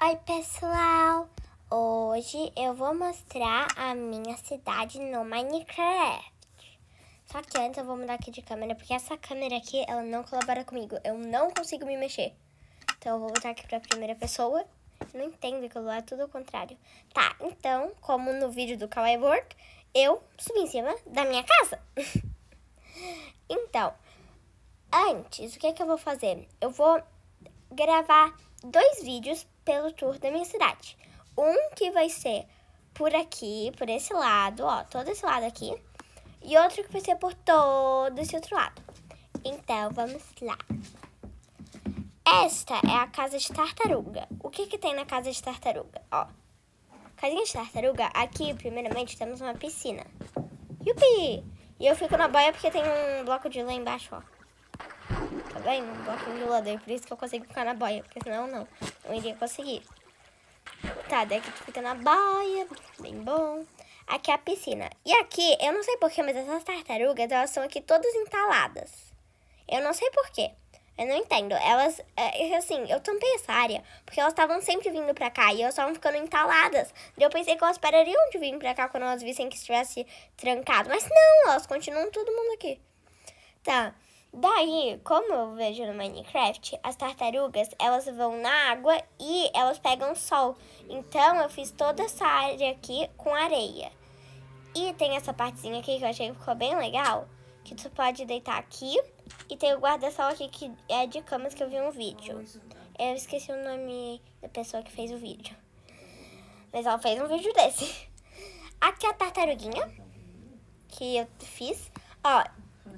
Oi pessoal, hoje eu vou mostrar a minha cidade no Minecraft. Só que antes eu vou mudar aqui de câmera, porque essa câmera aqui, ela não colabora comigo. Eu não consigo me mexer. Então eu vou botar aqui pra primeira pessoa. Não entendo que eu vou lá, tudo ao contrário. Tá, então, como no vídeo do Kawaii World, eu subi em cima da minha casa. Então, antes, o que é que eu vou fazer? Eu vou gravar dois vídeos pelo tour da minha cidade. Um que vai ser por aqui, por esse lado, ó, todo esse lado aqui. E outro que vai ser por todo esse outro lado. Então, vamos lá. Esta é a casa de tartaruga. O que que tem na casa de tartaruga? Ó, casinha de tartaruga, aqui, primeiramente, temos uma piscina. Yupi! E eu fico na boia porque tem um bloco de lã embaixo, ó. Tá bem? Um bloco de lã, daí por isso que eu consigo ficar na boia. Porque senão, não iria conseguir. Tá, daqui tu fica na boia. Bem bom. Aqui é a piscina. E aqui, eu não sei porquê, mas essas tartarugas, elas são aqui todas entaladas. Eu não sei porquê. Eu não entendo. Elas, assim, eu tampei essa área porque elas estavam sempre vindo pra cá e elas estavam ficando entaladas. E eu pensei que elas parariam de vir pra cá quando elas vissem que estivesse trancado. Mas não, elas continuam todo mundo aqui. Tá. Daí, como eu vejo no Minecraft, as tartarugas, elas vão na água e elas pegam sol. Então, eu fiz toda essa área aqui com areia. E tem essa partezinha aqui que eu achei que ficou bem legal, que tu pode deitar aqui. E tem o guarda-sol aqui, que é de camas, que eu vi um vídeo. Eu esqueci o nome da pessoa que fez o vídeo. Mas ela fez um vídeo desse. Aqui é a tartaruguinha que eu fiz. Ó,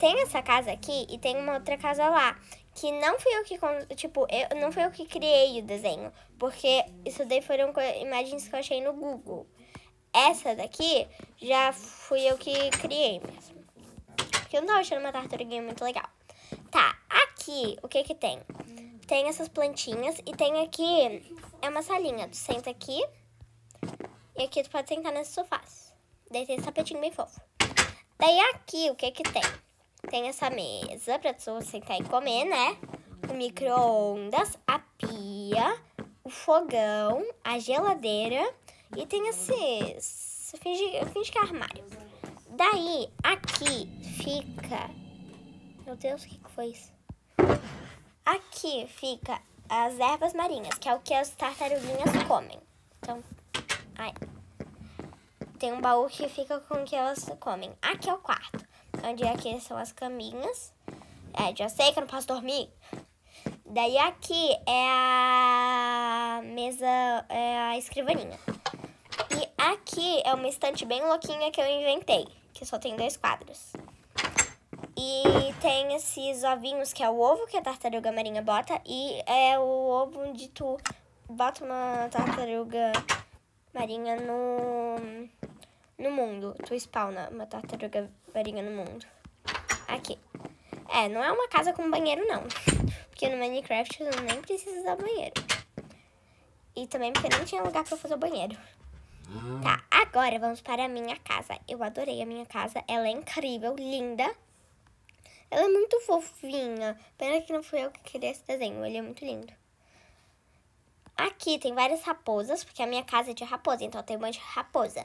tem essa casa aqui e tem uma outra casa lá, que não fui eu que, tipo, não fui eu que criei o desenho, porque isso daí foram imagens que eu achei no Google. Essa daqui já fui eu que criei mesmo, porque eu não tava achando uma tartaruguinha muito legal. Tá, aqui, o que que tem? Tem essas plantinhas e tem aqui, é uma salinha, tu senta aqui e aqui tu pode sentar nesse sofá. Daí tem esse tapetinho bem fofo. Daí aqui, o que que tem? Tem essa mesa pra pessoa sentar e comer, né? O micro-ondas, a pia, o fogão, a geladeira e tem esses... Finge que é armário. Daí, aqui fica... Meu Deus, o que foi isso? Aqui fica as ervas marinhas, que é o que as tartaruguinhas comem. Então, ai. Tem um baú que fica com o que elas comem. Aqui é o quarto. Onde aqui são as caminhas. É, já sei que eu não posso dormir. Daí aqui é a mesa, é a escrivaninha. E aqui é uma estante bem louquinha que eu inventei, que só tem dois quadros. E tem esses ovinhos, que é o ovo que a tartaruga marinha bota. E é o ovo onde tu bota uma tartaruga marinha no mundo. Tu spawna uma tartaruga marinha no mundo. Aqui. É, não é uma casa com banheiro, não. Porque no Minecraft eu nem preciso usar banheiro. E também porque nem tinha lugar pra fazer o banheiro. Tá, agora vamos para a minha casa. Eu adorei a minha casa. Ela é incrível, linda. Ela é muito fofinha. Pena que não fui eu que queria esse desenho. Ele é muito lindo. Aqui tem várias raposas, porque a minha casa é de raposa, então tem um monte de raposa.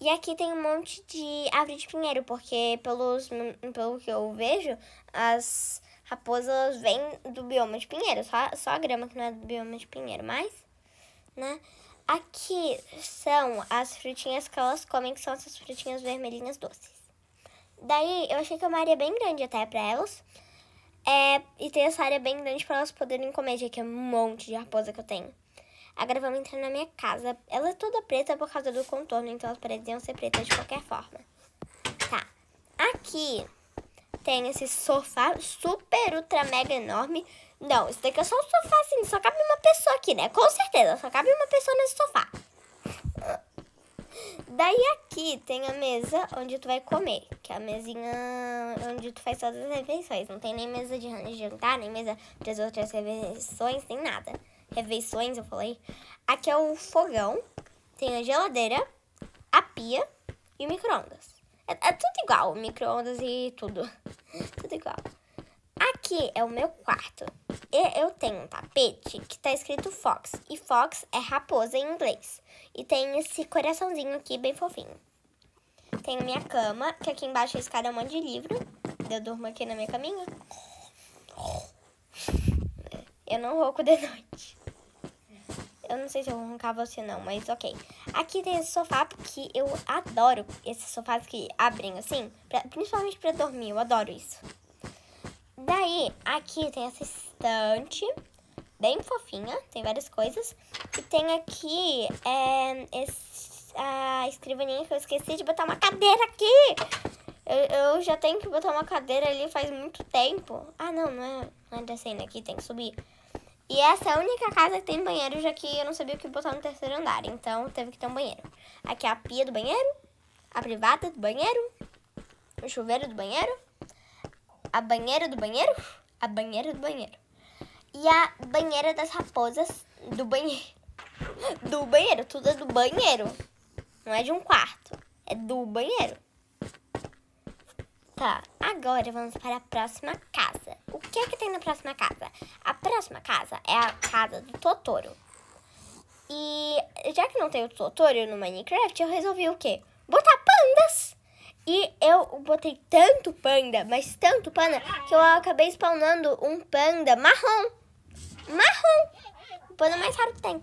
E aqui tem um monte de árvore de pinheiro, porque pelo que eu vejo, as raposas vêm do bioma de pinheiro. Só a grama que não é do bioma de pinheiro, mas, né? Aqui são as frutinhas que elas comem, que são essas frutinhas vermelhinhas doces. Daí, eu achei que é uma área bem grande até pra elas. É, e tem essa área bem grande pra elas poderem comer, já que é um monte de raposa que eu tenho. Agora vamos entrar na minha casa. Ela é toda preta por causa do contorno, então as paredes iam ser pretas de qualquer forma. Tá. Aqui tem esse sofá super, ultra, mega enorme. Não, isso daqui é só um sofá, assim. Só cabe uma pessoa aqui, né? Com certeza, só cabe uma pessoa nesse sofá. Daí aqui tem a mesa onde tu vai comer, que é a mesinha onde tu faz todas as refeições. Não tem nem mesa de jantar, nem mesa das outras refeições, nem nada. Refeições, eu falei. Aqui é o fogão, tem a geladeira, a pia e o micro-ondas. É tudo igual, micro-ondas e tudo. Tudo igual. Aqui é o meu quarto. Eu tenho um tapete que tá escrito Fox. E Fox é raposa em inglês. E tem esse coraçãozinho aqui bem fofinho. Tenho minha cama, que aqui embaixo a escada é um monte de livro. Eu durmo aqui na minha caminha. Eu não ronco de noite. Eu não sei se eu vou roncar você não, mas ok. Aqui tem esse sofá, porque eu adoro esses sofás que abrem assim. Principalmente pra dormir, eu adoro isso. Daí, aqui tem essa estante, bem fofinha, tem várias coisas. E tem aqui a escrivaninha que eu esqueci de botar uma cadeira aqui. Eu já tenho que botar uma cadeira ali faz muito tempo. Ah, não é descendo aqui, tem que subir. E essa é a única casa que tem banheiro, já que eu não sabia o que botar no terceiro andar. Então, teve que ter um banheiro. Aqui é a pia do banheiro, a privada do banheiro, o chuveiro do banheiro, a banheira do banheiro, a banheira do banheiro. E a banheira das raposas do banheiro. Do banheiro, tudo é do banheiro. Não é de um quarto, é do banheiro. Tá, agora vamos para a próxima casa. O que é que tem na próxima casa? A próxima casa é a casa do Totoro. E já que não tem o Totoro no Minecraft, eu resolvi o quê? Botar pandas! E eu botei tanto panda, mas tanto panda, que eu acabei spawnando um panda marrom. O panda mais raro que tem.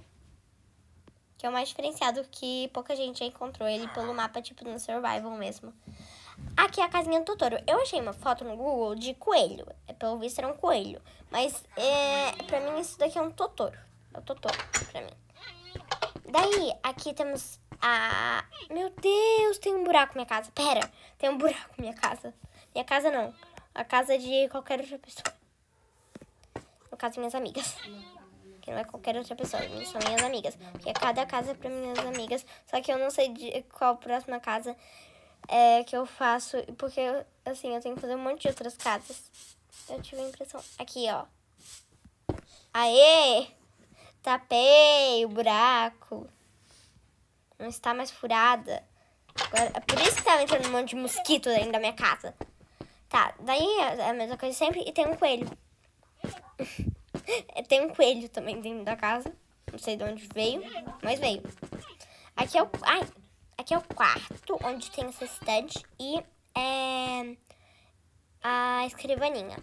Que é o mais diferenciado, que pouca gente já encontrou ele pelo mapa, tipo no survival mesmo. Aqui é a casinha do Totoro. Eu achei uma foto no Google de coelho. Pelo visto era um coelho. Mas pra mim isso daqui é um Totoro. É o Totoro pra mim. Daí aqui temos a... Meu Deus, tem um buraco na minha casa. Pera, tem um buraco na minha casa. Minha casa não. A casa de qualquer outra pessoa. No caso, minhas amigas. Que não é qualquer outra pessoa, são minhas amigas. Porque cada casa é pra minhas amigas. Só que eu não sei de qual próxima casa... É que eu faço, porque assim, eu tenho que fazer um monte de outras casas. Eu tive a impressão. Aqui, ó. Aê! Tapei o buraco. Não está mais furada. Agora, é por isso que tava entrando um monte de mosquito dentro da minha casa. Tá, daí é a mesma coisa sempre. E tem um coelho. Tem um coelho também dentro da casa. Não sei de onde veio, mas veio. Aqui é o... Ai! Aqui é o quarto, onde tem essa estante e a escrivaninha.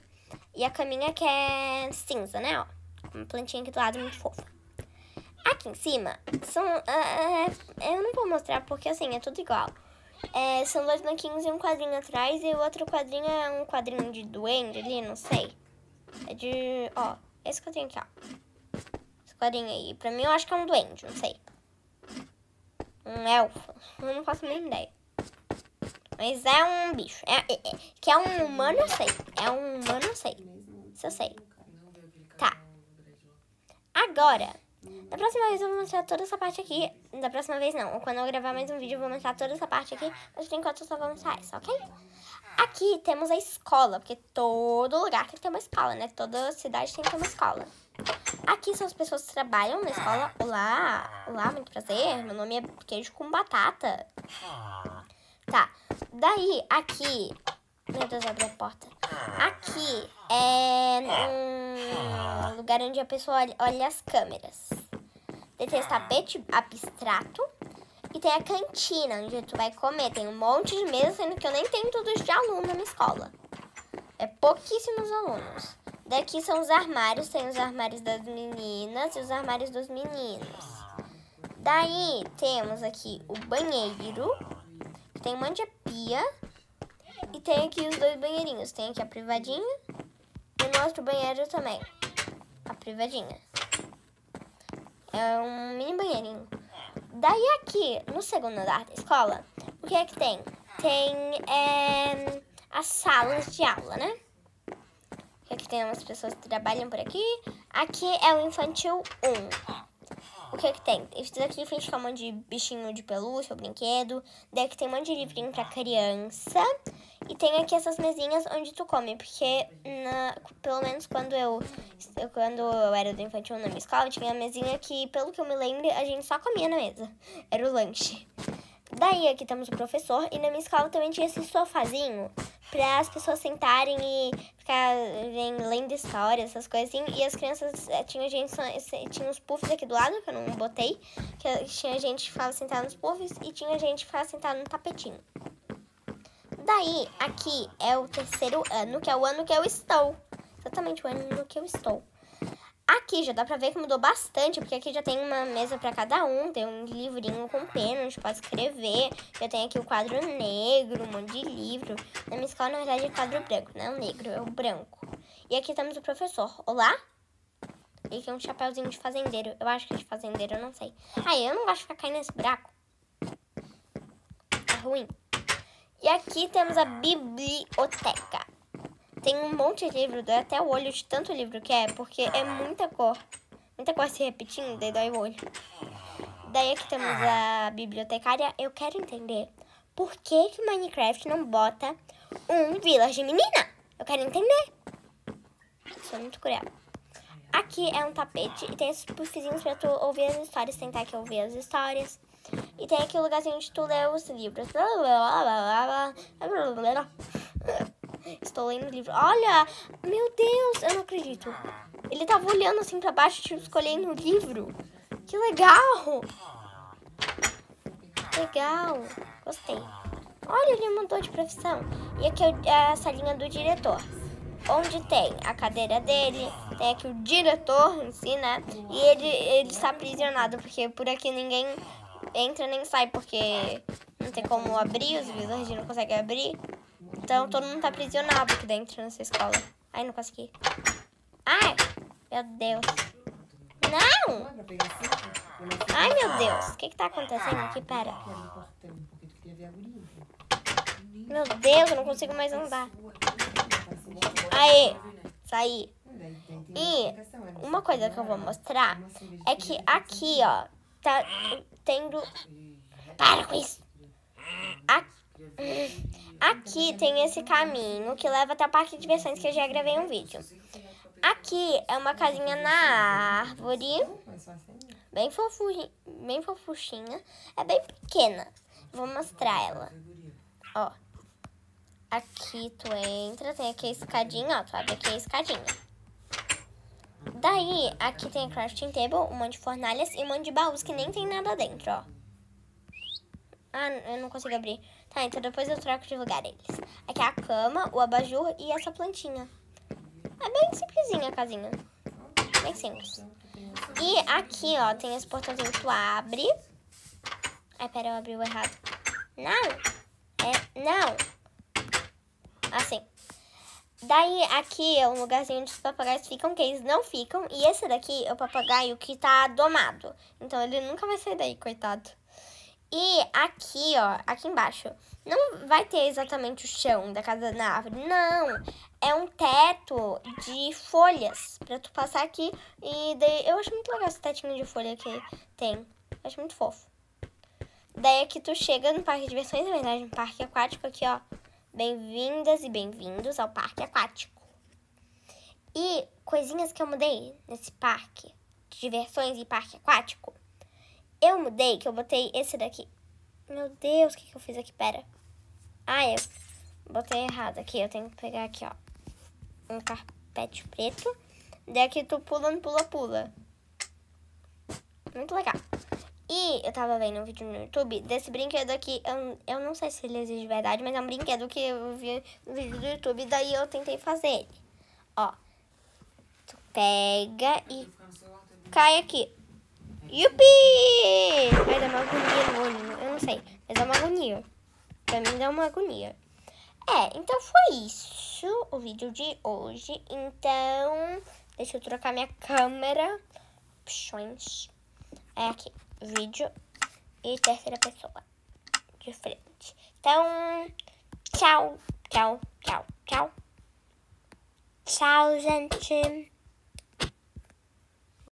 E a caminha que é cinza, né? Ó, uma plantinha aqui do lado, muito fofa. Aqui em cima, são... eu não vou mostrar porque, assim, é tudo igual. São dois banquinhos e um quadrinho atrás e o outro quadrinho é um quadrinho de duende ali, não sei. É de... Ó, esse quadrinho aqui, ó. Esse quadrinho aí. Pra mim, eu acho que é um duende, não sei. Um elfo, eu não faço a mesma ideia. Mas é um bicho. Que é um humano, eu sei. É um humano, eu sei. Isso eu sei. Tá. Agora, da próxima vez eu vou mostrar toda essa parte aqui. Da próxima vez não. Quando eu gravar mais um vídeo eu vou mostrar toda essa parte aqui. Mas por enquanto eu só vou mostrar essa, ok? Aqui temos a escola. Porque todo lugar tem que ter uma escola, né? Toda cidade tem que ter uma escola. Aqui são as pessoas que trabalham na escola. Olá, olá, muito prazer. Meu nome é Queijo com Batata. Tá, daí aqui... Meu Deus, abriu a porta. Aqui é um lugar onde a pessoa olha as câmeras. Daí tem esse tapete abstrato. E tem a cantina, onde tu vai comer. Tem um monte de mesa, sendo que eu nem tenho tudo isso de aluno na minha escola. É pouquíssimos alunos. Daqui são os armários, tem os armários das meninas e os armários dos meninos. Daí temos aqui o banheiro, tem um monte de pia e tem aqui os dois banheirinhos. Tem aqui a privadinha e no outro banheiro também, a privadinha. É um mini banheirinho. Daí aqui, no segundo andar da escola, o que é que tem? Tem as salas de aula, né? Aqui tem umas pessoas que trabalham por aqui. Aqui é o infantil 1. O que é que tem? Isso daqui finge que é um monte de bichinho de pelúcia ou brinquedo. Daí aqui tem um monte de livrinho pra criança. E tem aqui essas mesinhas onde tu come. Porque, pelo menos quando eu era do infantil 1 na minha escola, tinha uma mesinha que, pelo que eu me lembro, a gente só comia na mesa. Era o lanche. Daí aqui temos o professor. E na minha escola também tinha esse sofazinho para as pessoas sentarem e ficarem lendo histórias, essas coisas assim. E as crianças, tinha uns puffs aqui do lado, que eu não botei, que tinha gente que ficava sentada nos puffs e tinha gente que ficava sentada no tapetinho. Daí, aqui é o terceiro ano, que é o ano que eu estou. Exatamente o ano que eu estou. Aqui já dá pra ver que mudou bastante, porque aqui já tem uma mesa pra cada um, tem um livrinho com pena, a gente pode escrever. Já tem aqui o quadro negro, um monte de livro. Na minha escola, na verdade, é quadro branco, não é o negro, é o branco. E aqui temos o professor. Olá? E aqui é um chapéuzinho de fazendeiro. Eu acho que é de fazendeiro, eu não sei. Ah, eu não gosto de ficar caindo nesse buraco. É ruim. E aqui temos a biblioteca. Tem um monte de livro, dói até o olho de tanto livro que é, porque é muita cor. Muita cor se repetindo, daí dói o olho. Daí aqui temos a bibliotecária. Eu quero entender por que que Minecraft não bota um village de menina. Eu quero entender. Sou muito curiosa. Aqui é um tapete e tem esses puffzinhos pra tu ouvir as histórias, tentar aqui ouvir as histórias. E tem aqui o lugarzinho onde tu lê os livros. Estou lendo o livro. Olha, meu Deus, eu não acredito. Ele tava olhando assim pra baixo, tipo, escolhendo o livro. Que legal. Legal, gostei. Olha, ele mudou de profissão. E aqui é a salinha do diretor, onde tem a cadeira dele. Tem aqui o diretor em si, né? E ele está aprisionado, porque por aqui ninguém entra nem sai, porque não tem como abrir, os visores não conseguem abrir. Então, todo mundo tá aprisionado aqui dentro nessa escola. Ai, não consegui. Ai, meu Deus. Não! Ai, meu Deus. O que que tá acontecendo aqui? Pera. Meu Deus, eu não consigo mais andar. Aê, saí. E uma coisa que eu vou mostrar é que aqui, ó, tá tendo... Para com isso. Aqui tem esse caminho que leva até o parque de diversões, que eu já gravei um vídeo. Aqui é uma casinha na árvore, bem fofuchinha. É bem pequena. Vou mostrar ela. Ó, aqui tu entra, tem aqui a escadinha, ó, tu abre aqui a escadinha. Daí, aqui tem a crafting table, um monte de fornalhas e um monte de baús que nem tem nada dentro, ó. Ah, eu não consigo abrir. Tá, então depois eu troco de lugar eles. Aqui é a cama, o abajur e essa plantinha. É bem simplesinha a casinha. Bem simples. E aqui, ó, tem esse portãozinho que tu abre. Ai, pera, eu abri o errado. Não! É, não! Assim. Daí, aqui é um lugarzinho onde os papagaios ficam, que eles não ficam. E esse daqui é o papagaio que tá domado. Então, ele nunca vai sair daí, coitado. E aqui, ó, aqui embaixo, não vai ter exatamente o chão da casa na árvore, não. É um teto de folhas pra tu passar aqui. E daí, eu acho muito legal esse tetinho de folha que tem. Eu acho muito fofo. Daí aqui tu chega no parque de diversões, na verdade, no parque aquático aqui, ó. Bem-vindas e bem-vindos ao parque aquático. E coisinhas que eu mudei nesse parque de diversões e parque aquático. Eu mudei, que eu botei esse daqui. Meu Deus, o que que eu fiz aqui? Pera. Ah, eu botei errado aqui. Eu tenho que pegar aqui, ó. Um carpete preto. Daí aqui tu pulando, pula, pula. Muito legal. E eu tava vendo um vídeo no YouTube desse brinquedo aqui. Eu não sei se ele existe de verdade, mas é um brinquedo que eu vi no vídeo do YouTube. Daí eu tentei fazer ele. Ó. Tu pega e cai aqui. Yupi! Vai dar uma agonia no olho. Eu não sei, mas dá uma agonia. Pra mim dá uma agonia. É, então foi isso o vídeo de hoje. Então, deixa eu trocar minha câmera. Opções. É aqui, vídeo e terceira pessoa. De frente. Então, tchau, tchau, tchau, tchau. Tchau, gente.